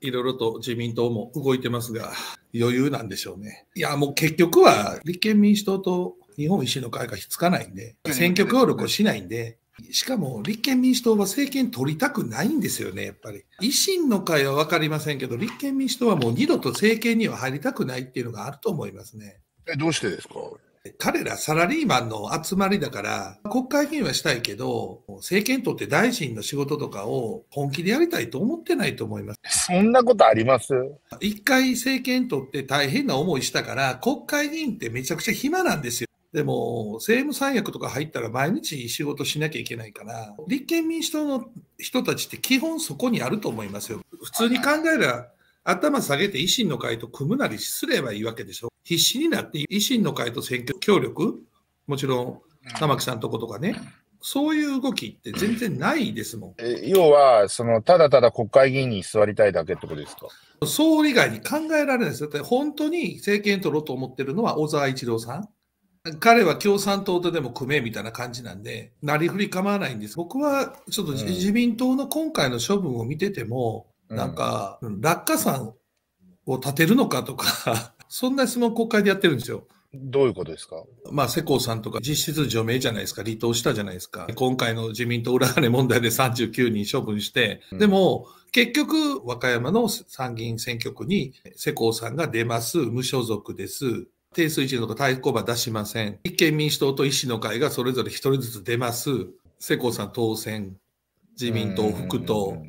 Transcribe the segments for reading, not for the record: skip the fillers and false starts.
いろいろと自民党も動いてますが、余裕なんでしょうね。いや、もう結局は立憲民主党と日本維新の会がひっつかないんで、選挙協力をしないんで、しかも立憲民主党は政権取りたくないんですよね、やっぱり。維新の会は分かりませんけど、立憲民主党はもう二度と政権には入りたくないっていうのがあると思いますね。どうしてですか？彼らサラリーマンの集まりだから、国会議員はしたいけど、政権取って大臣の仕事とかを本気でやりたいと思ってないと思います。そんなことあります？一回政権取って大変な思いしたから、国会議員ってめちゃくちゃ暇なんですよ。でも、政務三役とか入ったら毎日仕事しなきゃいけないから、立憲民主党の人たちって基本そこにあると思いますよ。普通に考えれば、頭下げて維新の会と組むなりすればいいわけでしょ。必死になって維新の会と選挙協力、もちろん玉木さんとことかね、そういう動きって全然ないですもん。要はそのただただ国会議員に座りたいだけってことですか？総理以外に考えられないですよ。だって本当に政権取ろうと思ってるのは小沢一郎さん。彼は共産党とでも組めみたいな感じなんで、なりふり構わないんです。僕はちょっと自民党の今回の処分を見てても、なんか、落下傘を立てるのかとか、そんな質問を国会でやってるんですよ。どういうことですか？まあ、世耕さんとか実質除名じゃないですか、離党したじゃないですか。今回の自民党裏金問題で39人処分して、でも、結局、和歌山の参議院選挙区に世耕さんが出ます、無所属です。定数1の対抗馬出しません。立憲民主党と維新の会がそれぞれ1人ずつ出ます。世耕さん当選、自民党副党。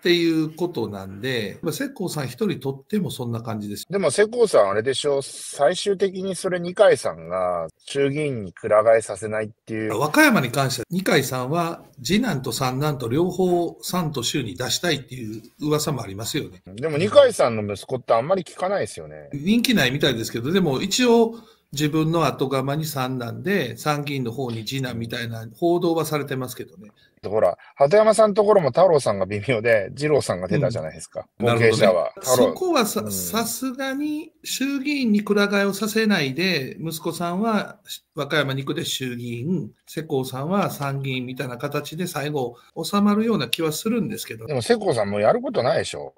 っていうことなんで、世耕さん一人取ってもそんな感じです。でも世耕さんあれでしょ、最終的にそれ二階さんが衆議院にくら替えさせないっていう。和歌山に関しては二階さんは次男と三男と両方三都衆に出したいっていう噂もありますよね。でも二階さんの息子ってあんまり聞かないですよね。人気ないみたいですけど、でも一応自分の後釜に三男で参議院の方に次男みたいな報道はされてますけどね。ほら、鳩山さんのところも太郎さんが微妙で、二郎さんが出たじゃないですか、後継者は。そこはさすがに衆議院にくら替えをさせないで、息子さんは和歌山2区で衆議院、世耕さんは参議院みたいな形で最後、収まるような気はするんですけど。でも世耕さんもやることないでしょ。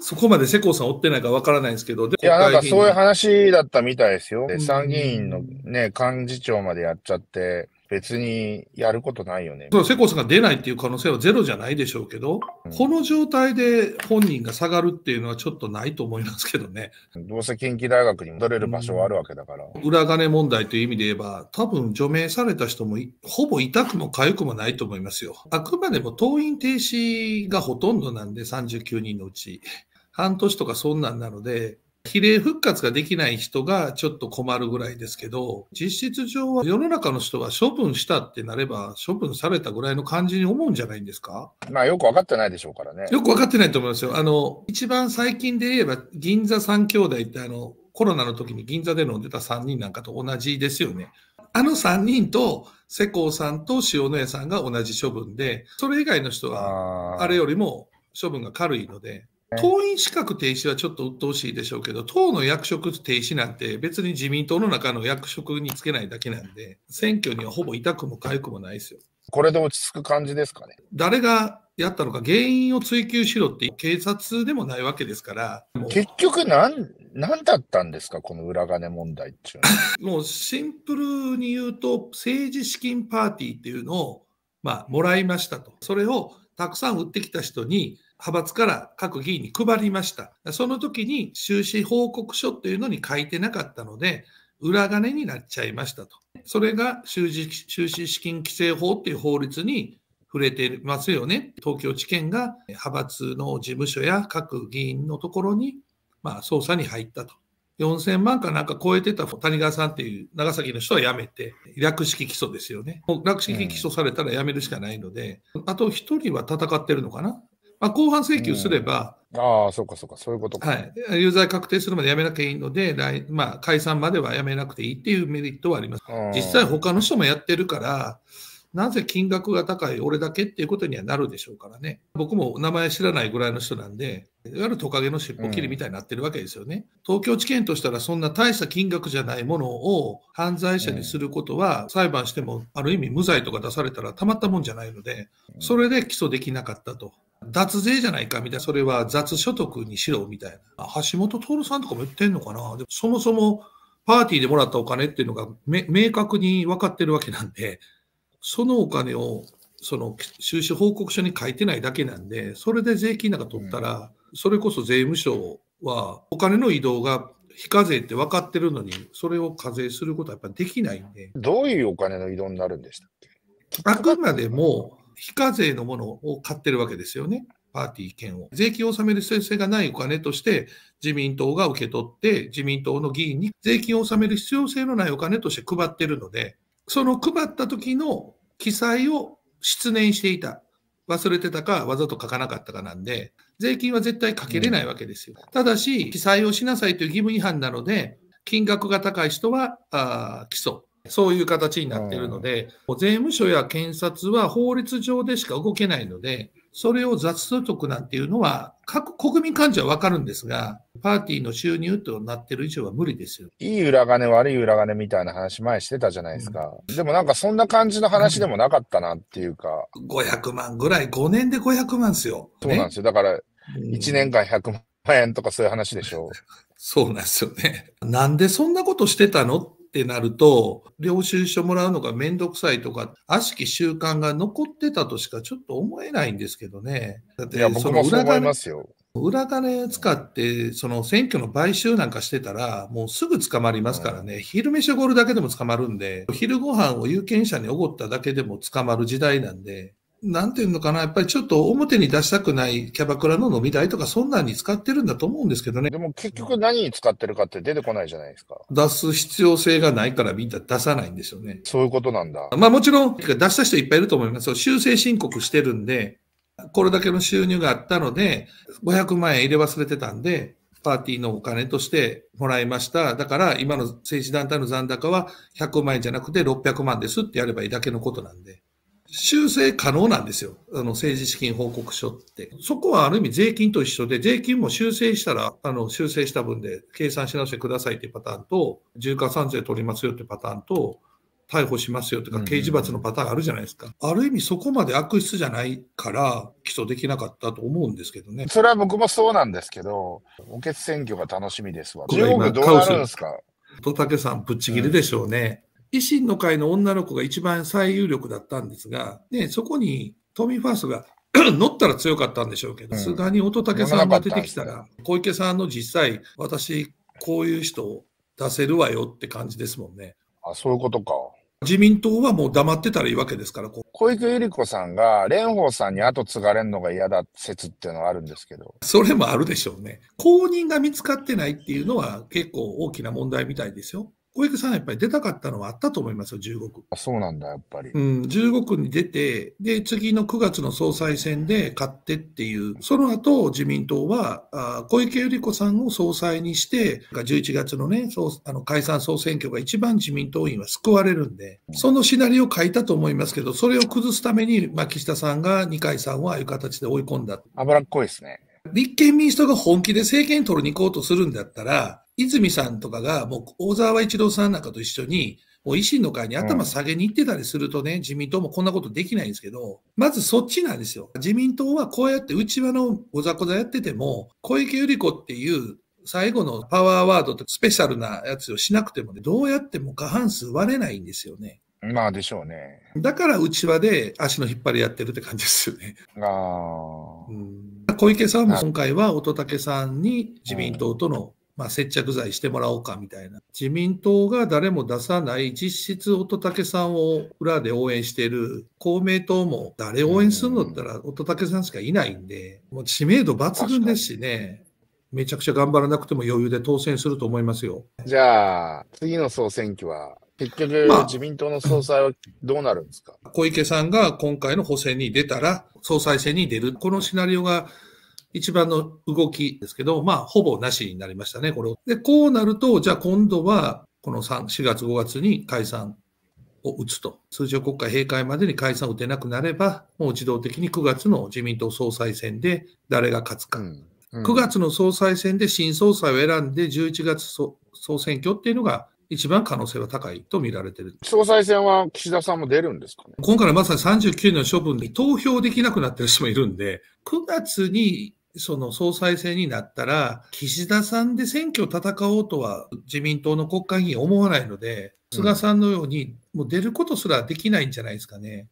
そこまで世耕さん追ってないかわからないんですけど。で、いや、なんかそういう話だったみたいですよ。で、参議院のね、幹事長までやっちゃって。別にやることないよね。世耕さんが出ないっていう可能性はゼロじゃないでしょうけど、この状態で本人が下がるっていうのはちょっとないと思いますけどね。どうせ近畿大学に戻れる場所はあるわけだから。裏金問題という意味で言えば、多分除名された人もほぼ痛くも痒くもないと思いますよ。あくまでも登院停止がほとんどなんで、39人のうち。半年とかそんなんなので、比例復活ができない人がちょっと困るぐらいですけど、実質上は世の中の人は処分したってなれば、処分されたぐらいの感じに思うんじゃないんですか？まあよく分かってないでしょうからね。よく分かってないと思いますよ。一番最近で言えば、銀座3兄弟ってコロナの時に銀座で飲んでた3人なんかと同じですよね。あの3人と世耕さんと塩谷さんが同じ処分で、それ以外の人はあれよりも処分が軽いので。党員資格停止はちょっと鬱陶しいでしょうけど、党の役職停止なんて別に自民党の中の役職につけないだけなんで、選挙にはほぼ痛くも痒くもないですよ。これで落ち着く感じですかね。誰がやったのか原因を追及しろって警察でもないわけですから。結局何だったんですか、この裏金問題っていうのは。もうシンプルに言うと、政治資金パーティーっていうのを、もらいましたと。それをたくさん売ってきた人に、派閥から各議員に配りました。その時に収支報告書というのに書いてなかったので、裏金になっちゃいましたと。それが収支資金規正法っていう法律に触れてますよね。東京地検が派閥の事務所や各議員のところに、捜査に入ったと。4000万かなんか超えてた谷川さんっていう長崎の人は辞めて、略式起訴ですよね。略式起訴されたら辞めるしかないので、あと一人は戦ってるのかな。公判請求すれば、ああ、そうかそうか、そういうことか。はい。有罪確定するまでやめなきゃいいので、解散まではやめなくていいっていうメリットはあります。実際他の人もやってるから、なぜ金額が高い俺だけっていうことにはなるでしょうからね。僕も名前知らないぐらいの人なんで、いわゆるトカゲの尻尾切りみたいになってるわけですよね。東京地検としたらそんな大した金額じゃないものを犯罪者にすることは、裁判してもある意味無罪とか出されたらたまったもんじゃないので、それで起訴できなかったと。脱税じゃないかみたいな、それは雑所得にしろみたいな。橋本徹さんとかも言ってんのかな。でもそもそもパーティーでもらったお金っていうのが明確に分かってるわけなんで、そのお金をその収支報告書に書いてないだけなんで、それで税金なんか取ったら、それこそ税務署はお金の移動が非課税って分かってるのに、それを課税することはやっぱりできないんで。どういうお金の移動になるんでしたっけ？あくまでも非課税のものを買ってるわけですよね、パーティー券を。税金を納める必要性がないお金として自民党が受け取って、自民党の議員に税金を納める必要性のないお金として配ってるので、その配った時の記載を失念していた、忘れてたか、わざと書かなかったかなんで、税金は絶対かけれないわけですよ。ただし、記載をしなさいという義務違反なので、金額が高い人は起訴。そういう形になっているので、税務署や検察は法律上でしか動けないので、それを雑所得なんていうのは、各国民感情は分かるんですが、パーティーの収入となってる以上は無理ですよ。いい裏金、悪い裏金みたいな話、前してたじゃないですか。でもなんか、そんな感じの話でもなかったなっていうか。500万ぐらい、5年で500万ですよ。そうなんですよ。だから、1年間100万円とかそういう話でしょう。そうなんですよね。なんでそんなことしてたのってなると、領収書もらうのがめんどくさいとか、悪しき習慣が残ってたとしかちょっと思えないんですけどね。だって、その裏金使って、その選挙の買収なんかしてたら、もうすぐ捕まりますからね、昼飯をおごるだけでも捕まるんで、昼ご飯を有権者におごっただけでも捕まる時代なんで、なんていうのかな、やっぱりちょっと表に出したくないキャバクラの飲み代とか、そんなんに使ってるんだと思うんですけどね。でも結局、何に使ってるかって出てこないじゃないですか。出す必要性がないから、みんな出さないんですよね。そういうことなんだ。まあもちろん、出した人いっぱいいると思います。修正申告してるんで、これだけの収入があったので、500万円入れ忘れてたんで、パーティーのお金としてもらいました。だから、今の政治団体の残高は100万円じゃなくて600万ですってやればいいだけのことなんで。修正可能なんですよ。政治資金報告書って。そこはある意味税金と一緒で、税金も修正したら、修正した分で計算し直してくださいっていうパターンと、重加算税取りますよってパターンと、逮捕しますよとか、刑事罰のパターンあるじゃないですか。ある意味そこまで悪質じゃないから、起訴できなかったと思うんですけどね。それは僕もそうなんですけど、補欠選挙が楽しみですわ。中国どうなるんですか？戸竹さん、ぶっちぎりでしょうね。維新の会の女の子が一番最有力だったんですが、ね、そこに都民ファーストが乗ったら強かったんでしょうけど、菅に乙武さんが出てきたら、小池さんの実際、私、こういう人を出せるわよって感じですもんね。あ、そういうことか。自民党はもう黙ってたらいいわけですから、小池百合子さんが蓮舫さんに後継がれるのが嫌だ説っていうのはあるんですけど、それもあるでしょうね。後任が見つかってないっていうのは、結構大きな問題みたいですよ。小池さんやっぱり出たかったのはあったと思いますよ、15区。あ、そうなんだ、やっぱり。うん、15区に出て、で、次の9月の総裁選で勝ってっていう、その後、自民党は、小池百合子さんを総裁にして、11月のね、解散総選挙が一番自民党員は救われるんで、そのシナリオを書いたと思いますけど、それを崩すために、岸田さんが二階さんをああいう形で追い込んだ。脂っこいですね。立憲民主党が本気で政権取りに行こうとするんだったら、泉さんとかが、もう大沢一郎さんなんかと一緒に、もう維新の会に頭下げに行ってたりするとね、自民党もこんなことできないんですけど、まずそっちなんですよ。自民党はこうやって内輪のござこざやってても、小池百合子っていう最後のパワーワードってスペシャルなやつをしなくてもね、どうやっても過半数割れないんですよね。まあでしょうね。だから内輪で足の引っ張りやってるって感じですよね。ああ。小池さんも今回は乙武さんに自民党との、接着剤してもらおうかみたいな。自民党が誰も出さない、実質乙武さんを裏で応援している公明党も誰応援するのって言ったら乙武さんしかいないんで、もう知名度抜群ですしね、めちゃくちゃ頑張らなくても余裕で当選すると思いますよ。じゃあ、次の総選挙は、結局、自民党の総裁はどうなるんですか？小池さんが今回の補選に出たら、総裁選に出る。このシナリオが、一番の動きですけど、ほぼなしになりましたね、これを。で、こうなると、じゃあ今度は、この4月5月に解散を打つと、通常国会閉会までに解散を打てなくなれば、もう自動的に9月の自民党総裁選で誰が勝つか、9月の総裁選で新総裁を選んで、11月総選挙っていうのが、一番可能性は高いと見られている。総裁選は岸田さんも出るんですかね。今回はまさに39人の処分で投票できなくなってる人もいるんで、9月にその総裁選になったら、岸田さんで選挙を戦おうとは自民党の国会議員思わないので、菅さんのようにもう出ることすらできないんじゃないですかね。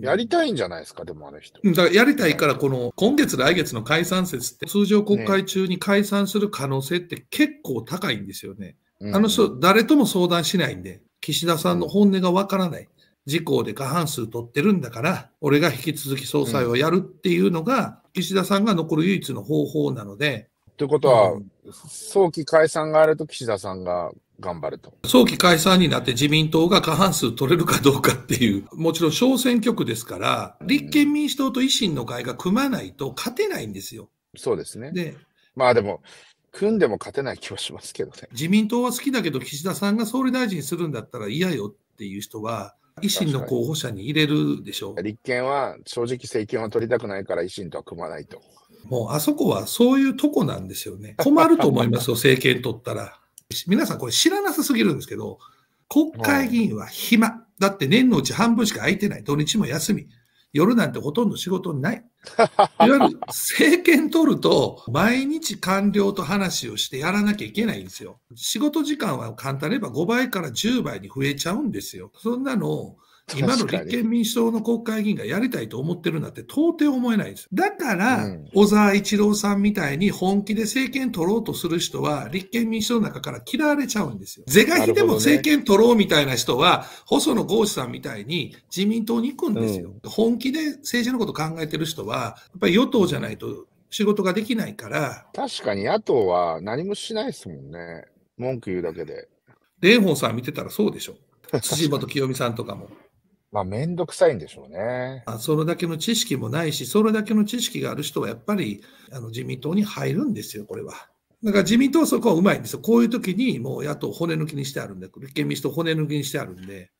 やりたいんじゃないですか、でもあの人。だからやりたいから、この今月、来月の解散説って、通常国会中に解散する可能性って結構高いんですよね。あの人、誰とも相談しないんで、岸田さんの本音がわからない。自公で過半数取ってるんだから、俺が引き続き総裁をやるっていうのが、岸田さんが残る唯一の方法なので。ということは、早期解散があると岸田さんが頑張ると。早期解散になって自民党が過半数取れるかどうかっていう、もちろん小選挙区ですから、立憲民主党と維新の会が組まないと勝てないんですよ。そうですね。で、まあでも、組んでも勝てない気はしますけどね。自民党は好きだけど、岸田さんが総理大臣するんだったら嫌よっていう人は、維新の候補者に入れるでしょう。立憲は正直、政権を取りたくないから、維新とは組まないと。もうあそこはそういうとこなんですよね。困ると思いますよ、政権取ったら。皆さん、これ知らなさすぎるんですけど、国会議員は暇。だって年のうち半分しか空いてない。土日も休み。夜なんてほとんど仕事ない。いわゆる政権取ると、毎日官僚と話をしてやらなきゃいけないんですよ。仕事時間は簡単に言えば5倍から10倍に増えちゃうんですよ。そんなのを今の立憲民主党の国会議員がやりたいと思ってるなんて到底思えないです。だから、小沢一郎さんみたいに本気で政権取ろうとする人は、立憲民主党の中から嫌われちゃうんですよ。是が非でも政権取ろうみたいな人は、細野豪志さんみたいに自民党に行くんですよ。本気で政治のこと考えてる人は、やっぱり与党じゃないと仕事ができないから。確かに野党は何もしないですもんね。文句言うだけで。蓮舫さん見てたらそうでしょ。辻元清美さんとかも。まあ、めんどくさいんでしょうね。それだけの知識もないし、それだけの知識がある人はやっぱり自民党に入るんですよ、これは。だから自民党はそこはうまいんですよ。こういう時にもう野党骨抜きにしてあるんで、立憲民主党骨抜きにしてあるんで、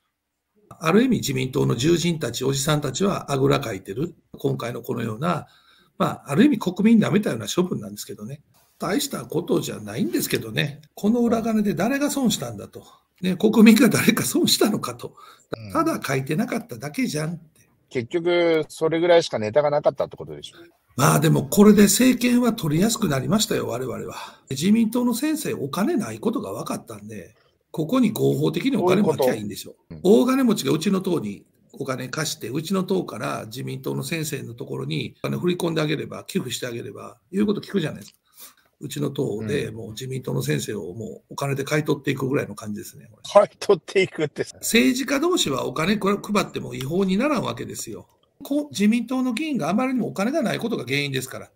ある意味自民党の重人たち、おじさんたちはあぐらかいてる。今回のこのような、まあ、ある意味国民に舐めたような処分なんですけどね。大したことじゃないんですけどね。この裏金で誰が損したんだと。ね、国民が誰か損したのかと、ただ書いてなかっただけじゃんって、結局、それぐらいしかネタがなかったってことでしょう。まあでも、これで政権は取りやすくなりましたよ、我々は。自民党の先生、お金ないことが分かったんで、ここに合法的にお金をまきゃいいんでしょう。大金持ちがうちの党にお金貸して、うちの党から自民党の先生のところにお金振り込んであげれば、寄付してあげれば、言うこと聞くじゃないですか。うちの党でもう自民党の先生をもうお金で買い取っていくぐらいの感じですね。買い取っていくって。政治家同士はお金配っても違法にならんわけですよ。自民党の議員があまりにもお金がないことが原因ですから。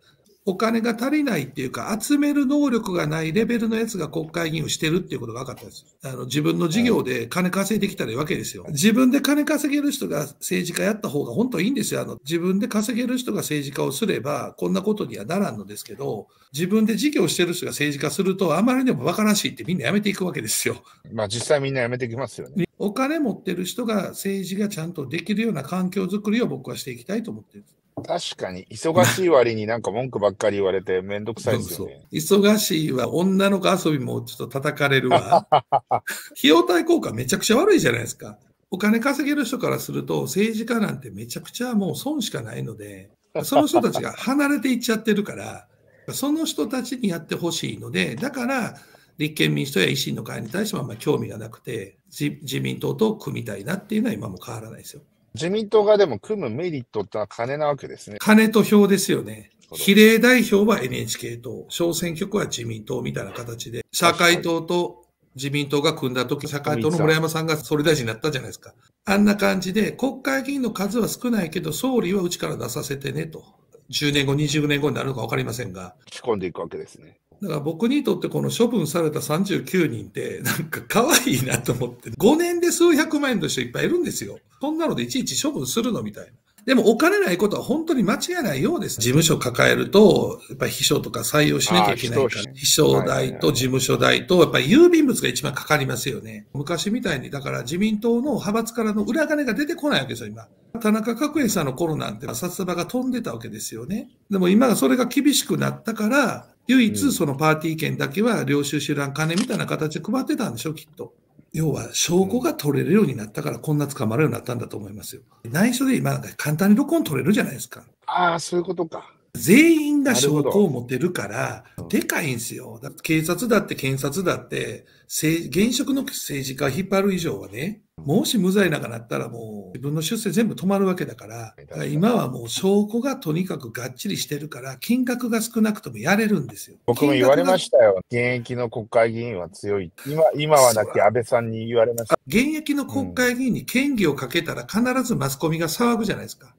お金が足りないっていうか、集める能力がないレベルのやつが国会議員をしてるっていうことが分かったんです。自分の事業で金稼いできたらいいわけですよ。自分で金稼げる人が政治家やった方が本当いいんですよ。自分で稼げる人が政治家をすれば、こんなことにはならんのですけど、自分で事業してる人が政治家すると、あまりにもバカらしいってみんなやめていくわけですよ。まあ実際みんなやめてきますよね。お金持ってる人が政治がちゃんとできるような環境づくりを僕はしていきたいと思ってる。確かに、忙しい割になんか文句ばっかり言われてめんどくさいですよね。そうそう。忙しいは女の子遊びもちょっと叩かれるわ。費用対効果めちゃくちゃ悪いじゃないですか。お金稼げる人からすると政治家なんてめちゃくちゃもう損しかないので、その人たちが離れていっちゃってるから、その人たちにやってほしいので、だから立憲民主党や維新の会に対してもあんまり興味がなくて、自民党と組みたいなっていうのは今も変わらないですよ。自民党がでも組むメリットってのは金なわけですね。金と票ですよね。比例代表は NHK 党、小選挙区は自民党みたいな形で、社会党と自民党が組んだとき、社会党の村山さんが総理大臣になったじゃないですか。あんな感じで、国会議員の数は少ないけど、総理はうちから出させてねと。10年後、20年後になるのか分かりませんが。仕込んでいくわけですね。だから僕にとってこの処分された39人ってなんか可愛いなと思って、5年で数百万円の人いっぱいいるんですよ。そんなのでいちいち処分するのみたいな。でもお金ないことは本当に間違いないようです。事務所抱えると、やっぱり秘書とか採用しなきゃいけないから、秘書代と事務所代と、やっぱり郵便物が一番かかりますよね。昔みたいに、だから自民党の派閥からの裏金が出てこないわけですよ、今。田中角栄さんの頃なんて、札束が飛んでたわけですよね。でも今それが厳しくなったから、唯一そのパーティー券だけは領収書欄金みたいな形で配ってたんでしょ、きっと。要は証拠が取れるようになったからこんな捕まるようになったんだと思いますよ。内緒で今なんか簡単に録音取れるじゃないですか。ああ、そういうことか。全員が証拠を持てるから、でかいんですよ。だって警察だって検察だって、現職の政治家を引っ張る以上はね、もし無罪なんかなったらもう自分の出世全部止まるわけだから、今はもう証拠がとにかくがっちりしてるから、金額が少なくともやれるんですよ。僕も言われましたよ。現役の国会議員は強い。今はだって安倍さんに言われました。現役の国会議員に嫌疑をかけたら必ずマスコミが騒ぐじゃないですか。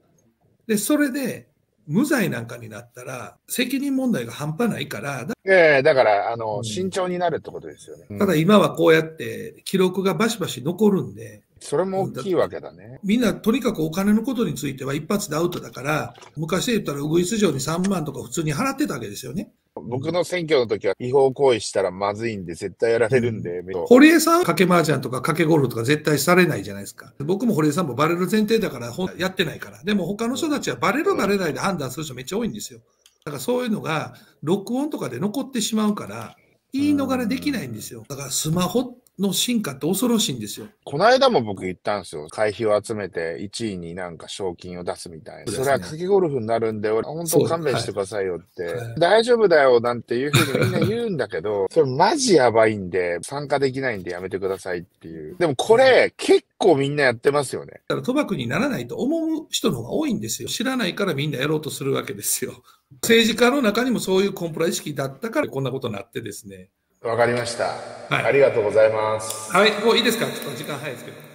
で、それで、無罪なんかになったら、責任問題が半端ないから、だから、慎重になるってことですよね。ただ今はこうやって、記録がバシバシ残るんで。それも大きいわけだね。みんな、とにかくお金のことについては一発でアウトだから、昔で言ったら、ウグイス嬢に3万とか普通に払ってたわけですよね。僕の選挙の時は違法行為したらまずいんで絶対やられるんで、堀江さんは賭け麻雀とか賭けゴルフとか絶対されないじゃないですか。僕も堀江さんもバレる前提だからやってないから。でも他の人たちはバレるバレないで判断する人めっちゃ多いんですよ。だからそういうのが録音とかで残ってしまうから言い逃れできないんですよ。だからスマホの進化って恐ろしいんですよ。この間も僕言ったんですよ。会費を集めて1位になんか賞金を出すみたいな。それは賭けゴルフになるんで、俺本当勘弁してくださいよって。はい、大丈夫だよなんていうふうにみんな言うんだけど、それマジやばいんで、参加できないんでやめてくださいっていう。でもこれ、結構みんなやってますよね。だから賭博にならないと思う人の方が多いんですよ。知らないからみんなやろうとするわけですよ。政治家の中にもそういうコンプラ意識だったからこんなことになってですね。わかりました。はい、ありがとうございます。はい、もういいですか？ちょっと時間早いですけど。